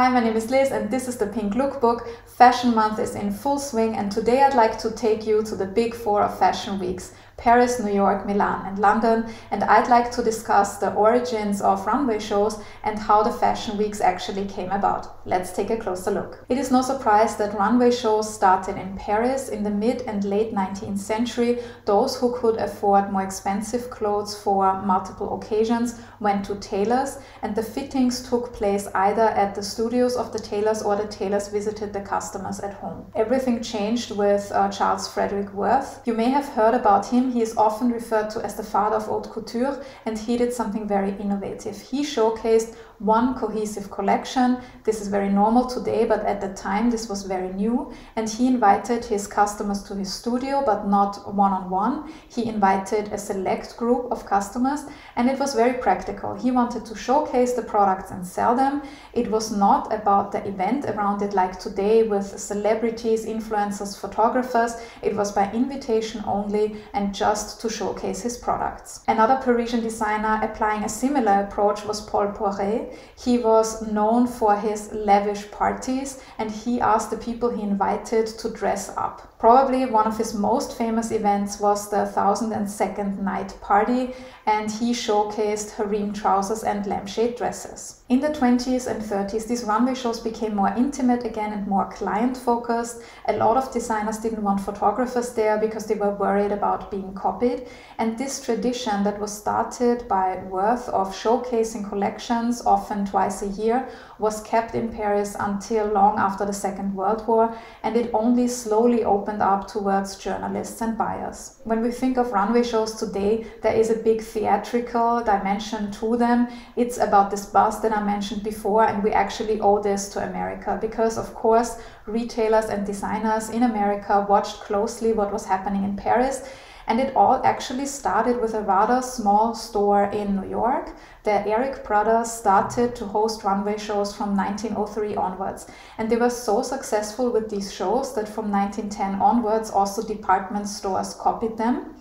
Hi, my name is Liz and this is the Pink Lookbook. Fashion month is in full swing and today I'd like to take you to the big four of fashion weeks: Paris, New York, Milan and London, and I'd like to discuss the origins of runway shows and how the fashion weeks actually came about. Let's take a closer look. It is no surprise that runway shows started in Paris in the mid and late 19th century. Those who could afford more expensive clothes for multiple occasions went to tailors, and the fittings took place either at the studios of the tailors or the tailors visited the customers at home. Everything changed with Charles Frederick Worth. You may have heard about him. He is often referred to as the father of haute couture, and he did something very innovative. He showcased one cohesive collection. This is very normal today, but at the time this was very new, and he invited his customers to his studio, but not one-on-one. He invited a select group of customers, and it was very practical. He wanted to showcase the products and sell them. It was not about the event around it like today with celebrities, influencers, photographers. It was by invitation only and just to showcase his products. Another Parisian designer applying a similar approach was Paul Poiret. He was known for his lavish parties, and he asked the people he invited to dress up. Probably one of his most famous events was the 1002nd Night Party, and he showcased harem trousers and lampshade dresses. In the 20s and 30s, these runway shows became more intimate again and more client-focused. A lot of designers didn't want photographers there because they were worried about being copied, and this tradition that was started by Worth of showcasing collections, often twice a year, was kept in Paris until long after the Second World War, and it only slowly opened up towards journalists and buyers. When we think of runway shows today, there is a big theatrical dimension to them. It's about this buzz that I mentioned before, and we actually owe this to America because, of course, retailers and designers in America watched closely what was happening in Paris. And it all actually started with a rather small store in New York. The Eric Brothers started to host runway shows from 1903 onwards. And they were so successful with these shows that from 1910 onwards, also department stores copied them.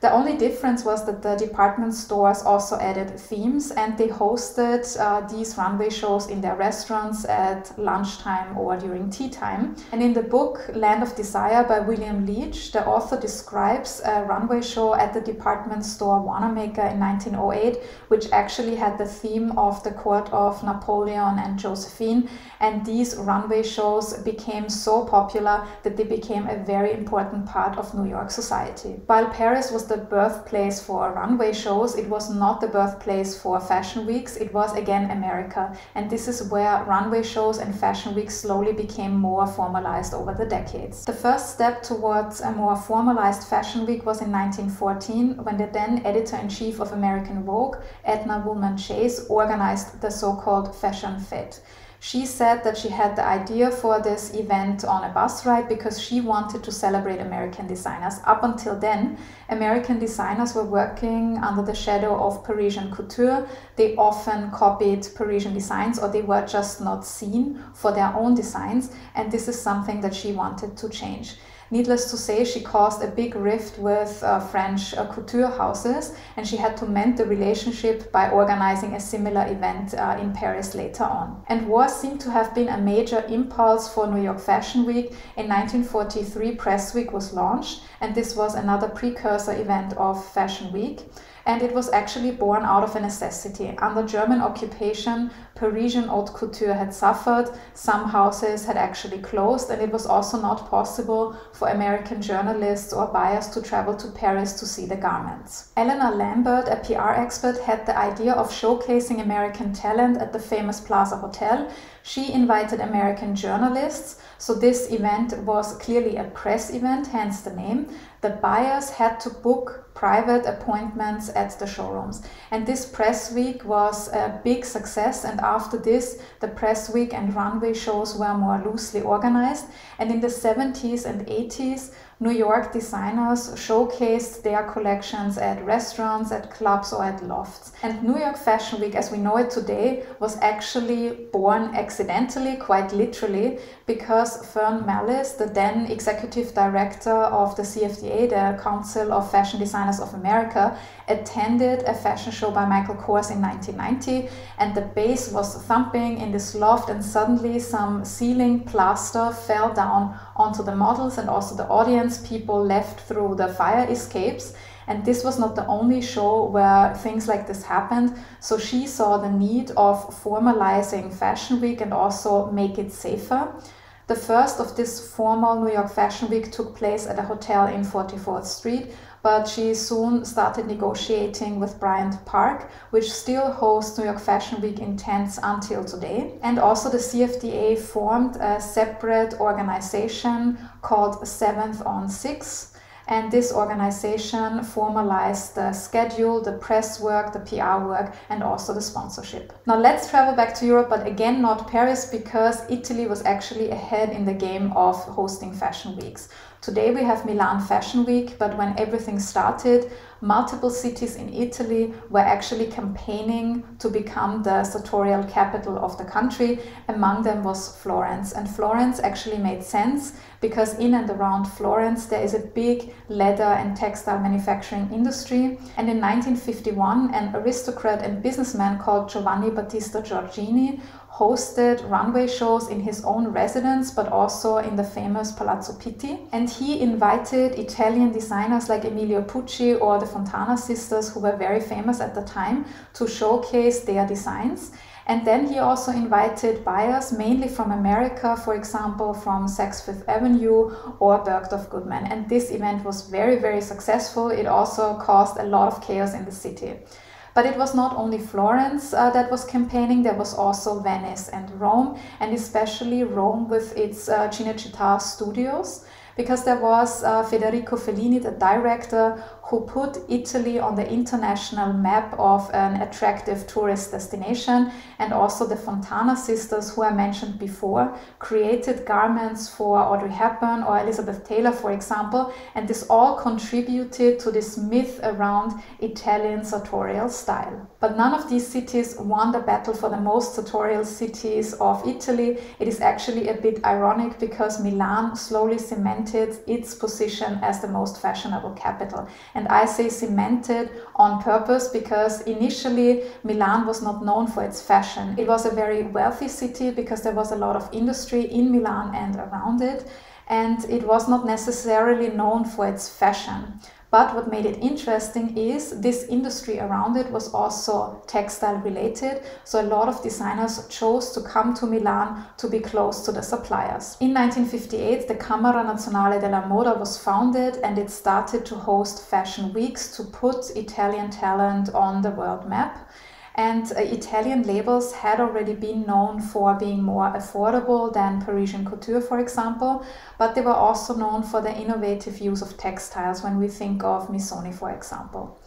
The only difference was that the department stores also added themes, and they hosted these runway shows in their restaurants at lunchtime or during tea time. And in the book Land of Desire by William Leach, the author describes a runway show at the department store Wanamaker in 1908, which actually had the theme of the court of Napoleon and Josephine. And these runway shows became so popular that they became a very important part of New York society. While Paris was the birthplace for runway shows, it was not the birthplace for fashion weeks. It was again America, and this is where runway shows and fashion weeks slowly became more formalized over the decades. The first step towards a more formalized fashion week was in 1914, when the then editor-in-chief of American Vogue, Edna Woolman Chase, organized the so-called Fashion Fête. She said that she had the idea for this event on a bus ride because she wanted to celebrate American designers. Up until then, American designers were working under the shadow of Parisian couture. They often copied Parisian designs, or they were just not seen for their own designs, and this is something that she wanted to change. Needless to say, she caused a big rift with French couture houses, and she had to mend the relationship by organizing a similar event in Paris later on. And war seemed to have been a major impulse for New York Fashion Week. In 1943, Press Week was launched, and this was another precursor event of Fashion Week. And it was actually born out of a necessity. Under German occupation, Parisian haute couture had suffered, some houses had actually closed, and it was also not possible for American journalists or buyers to travel to Paris to see the garments. Eleanor Lambert, a PR expert, had the idea of showcasing American talent at the famous Plaza Hotel. She invited American journalists, so this event was clearly a press event, hence the name. The buyers had to book private appointments at the showrooms. And this press week was a big success, and after this, the press week and runway shows were more loosely organized. And in the 70s and 80s, New York designers showcased their collections at restaurants, at clubs, or at lofts. And New York Fashion Week, as we know it today, was actually born accidentally, quite literally, because Fern Mallis, the then executive director of the CFDA, the Council of Fashion Designers of America, attended a fashion show by Michael Kors in 1990, and the bass was thumping in this loft, and suddenly some ceiling plaster fell down onto the models and also the audience. People left through the fire escapes, and this was not the only show where things like this happened, so she saw the need of formalizing Fashion Week and also make it safer. The first of this formal New York Fashion Week took place at a hotel in 44th Street, but she soon started negotiating with Bryant Park, which still hosts New York Fashion Week in tents until today. And also the CFDA formed a separate organization called 7th on 6. And this organization formalized the schedule, the press work, the PR work, and also the sponsorship. Now let's travel back to Europe, but again not Paris, because Italy was actually ahead in the game of hosting fashion weeks. Today we have Milan Fashion Week, but when everything started, multiple cities in Italy were actually campaigning to become the sartorial capital of the country. Among them was Florence, and Florence actually made sense because in and around Florence there is a big leather and textile manufacturing industry. And in 1951, an aristocrat and businessman called Giovanni Battista Giorgini hosted runway shows in his own residence, but also in the famous Palazzo Pitti. And he invited Italian designers like Emilio Pucci or the Fontana sisters, who were very famous at the time, to showcase their designs. And then he also invited buyers, mainly from America, for example, from Saks Fifth Avenue or Bergdorf Goodman. And this event was very, very successful. It also caused a lot of chaos in the city. But it was not only Florence that was campaigning, there was also Venice and Rome, and especially Rome with its Cinecittà studios, because there was Federico Fellini, the director, who put Italy on the international map of an attractive tourist destination. And also the Fontana sisters, who I mentioned before, created garments for Audrey Hepburn or Elizabeth Taylor, for example, and this all contributed to this myth around Italian sartorial style. But none of these cities won the battle for the most sartorial cities of Italy. It is actually a bit ironic because Milan slowly cemented its position as the most fashionable capital. And I say cemented on purpose because initially Milan was not known for its fashion. It was a very wealthy city because there was a lot of industry in Milan and around it, and it was not necessarily known for its fashion. But what made it interesting is this industry around it was also textile related. So a lot of designers chose to come to Milan to be close to the suppliers. In 1958, the Camera Nazionale della Moda was founded, and it started to host fashion weeks to put Italian talent on the world map. And Italian labels had already been known for being more affordable than Parisian couture, for example, but they were also known for their innovative use of textiles when we think of Missoni, for example.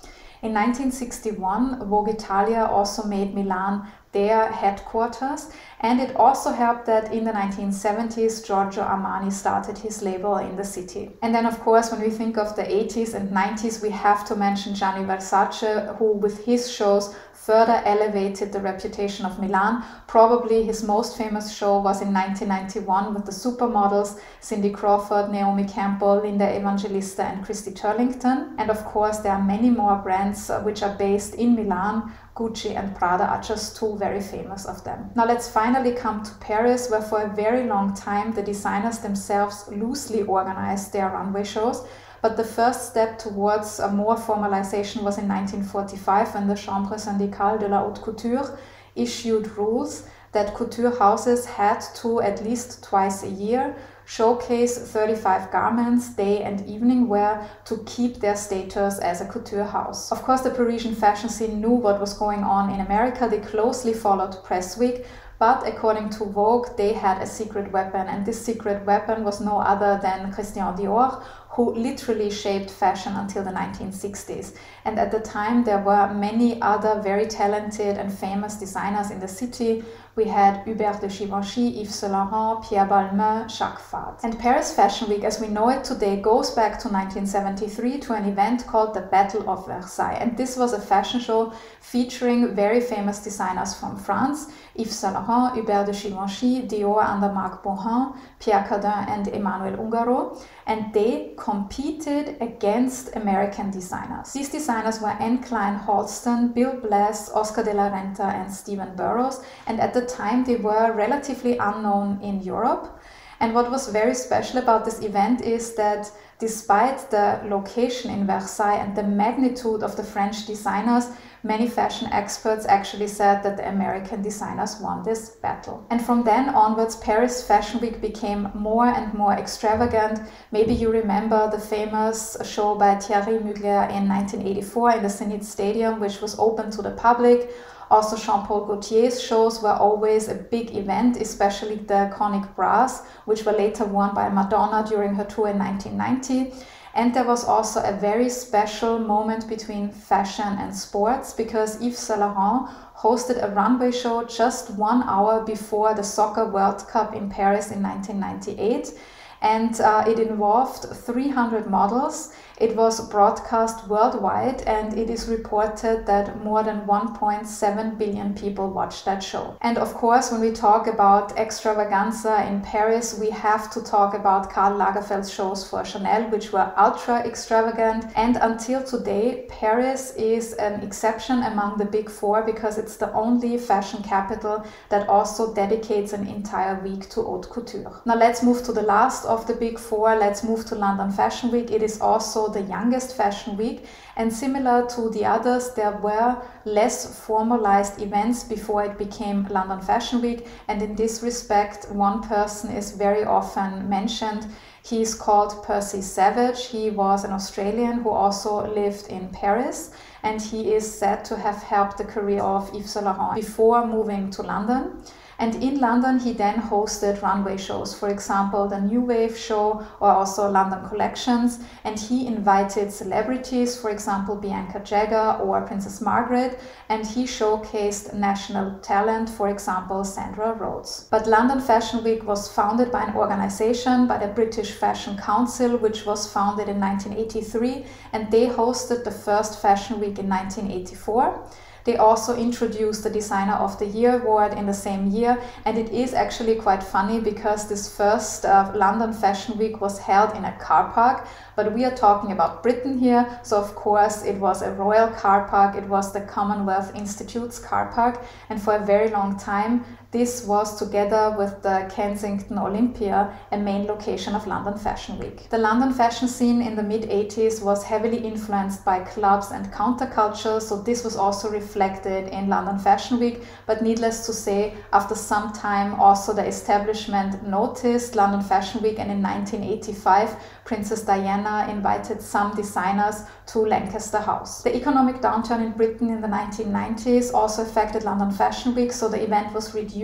In 1961, Vogue Italia also made Milan their headquarters, and it also helped that in the 1970s Giorgio Armani started his label in the city. And then of course when we think of the 80s and 90s, we have to mention Gianni Versace, who with his shows further elevated the reputation of Milan. Probably his most famous show was in 1991 with the supermodels Cindy Crawford, Naomi Campbell, Linda Evangelista and Christy Turlington. And of course there are many more brands which are based in Milan. Gucci and Prada are just two very famous of them. Now let's finally come to Paris, where for a very long time the designers themselves loosely organized their runway shows. But the first step towards a more formalization was in 1945, when the Chambre Syndicale de la Haute Couture issued rules that couture houses had to, at least twice a year, showcase 35 garments, day and evening wear, to keep their status as a couture house. Of course, the Parisian fashion scene knew what was going on in America. They closely followed Press Week, but according to Vogue, they had a secret weapon, and this secret weapon was no other than Christian Dior, who literally shaped fashion until the 1960s. And at the time, there were many other very talented and famous designers in the city. We had Hubert de Givenchy, Yves Saint Laurent, Pierre Balmain, Jacques Fad. And Paris Fashion Week, as we know it today, goes back to 1973 to an event called the Battle of Versailles. And this was a fashion show featuring very famous designers from France: Yves Saint Laurent, Hubert de Givenchy, Dior, Andermatt Bohan, Pierre Cardin, and Emmanuel Ungaro. And they competed against American designers. These designers were Anne Klein Halston, Bill Blass, Oscar de la Renta, and Stephen Burrows. And at the time, they were relatively unknown in Europe. And what was very special about this event is that despite the location in Versailles and the magnitude of the French designers, many fashion experts actually said that the American designers won this battle. And from then onwards, Paris Fashion Week became more and more extravagant. Maybe you remember the famous show by Thierry Mugler in 1984 in the Zenit Stadium, which was open to the public. Also, Jean-Paul Gaultier's shows were always a big event, especially the iconic bras, which were later worn by Madonna during her tour in 1990. And there was also a very special moment between fashion and sports, because Yves Saint Laurent hosted a runway show just 1 hour before the Soccer World Cup in Paris in 1998. And it involved 300 models. It was broadcast worldwide, and it is reported that more than 1.7 billion people watched that show. And of course, when we talk about extravaganza in Paris, we have to talk about Karl Lagerfeld's shows for Chanel, which were ultra extravagant. And until today, Paris is an exception among the Big Four, because it's the only fashion capital that also dedicates an entire week to haute couture. Now let's move to the last of the Big Four. Let's move to London Fashion Week. It is also the youngest fashion week, and similar to the others, there were less formalized events before it became London Fashion Week. And in this respect, one person is very often mentioned. He is called Percy Savage. He was an Australian who also lived in Paris, and he is said to have helped the career of Yves Saint Laurent before moving to London. And in London, he then hosted runway shows, for example, the New Wave show or also London Collections. And he invited celebrities, for example, Bianca Jagger or Princess Margaret. And he showcased national talent, for example, Sandra Rhodes. But London Fashion Week was founded by an organization, by the British Fashion Council, which was founded in 1983. And they hosted the first Fashion Week in 1984. They also introduced the Designer of the Year award in the same year, and it is actually quite funny because this first London Fashion Week was held in a car park, but we are talking about Britain here, so of course it was a royal car park, it was the Commonwealth Institute's car park, and for a very long time this was, together with the Kensington Olympia, a main location of London Fashion Week. The London fashion scene in the mid-80s was heavily influenced by clubs and counterculture, so this was also reflected in London Fashion Week. But needless to say, after some time also the establishment noticed London Fashion Week, and in 1985 Princess Diana invited some designers to Lancaster House. The economic downturn in Britain in the 1990s also affected London Fashion Week, so the event was reduced.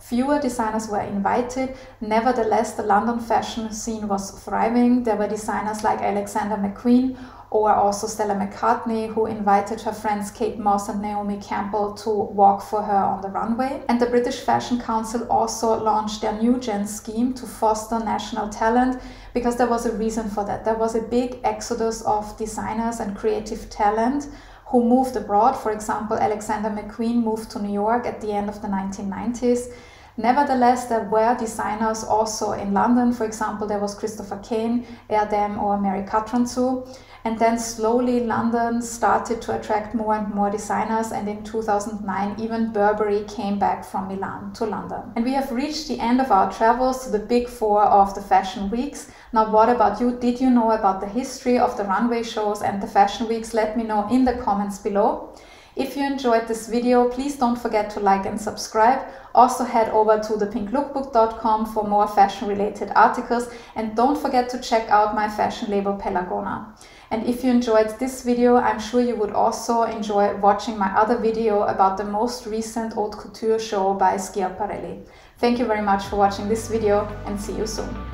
Fewer designers were invited. Nevertheless, the London fashion scene was thriving. There were designers like Alexander McQueen or also Stella McCartney, who invited her friends Kate Moss and Naomi Campbell to walk for her on the runway. And the British Fashion Council also launched their New Gen scheme to foster national talent, because there was a reason for that. There was a big exodus of designers and creative talent who moved abroad. For example, Alexander McQueen moved to New York at the end of the 1990s. Nevertheless, there were designers also in London. For example, there was Christopher Kane, Erdem, or Mary Catranzu. And then slowly London started to attract more and more designers, and in 2009 even Burberry came back from Milan to London. And we have reached the end of our travels to the Big Four of the fashion weeks. Now what about you? Did you know about the history of the runway shows and the fashion weeks? Let me know in the comments below. If you enjoyed this video, please don't forget to like and subscribe. Also head over to thepinklookbook.com for more fashion related articles, and don't forget to check out my fashion label Pelagona. And if you enjoyed this video, I'm sure you would also enjoy watching my other video about the most recent haute couture show by Schiaparelli. Thank you very much for watching this video, and see you soon.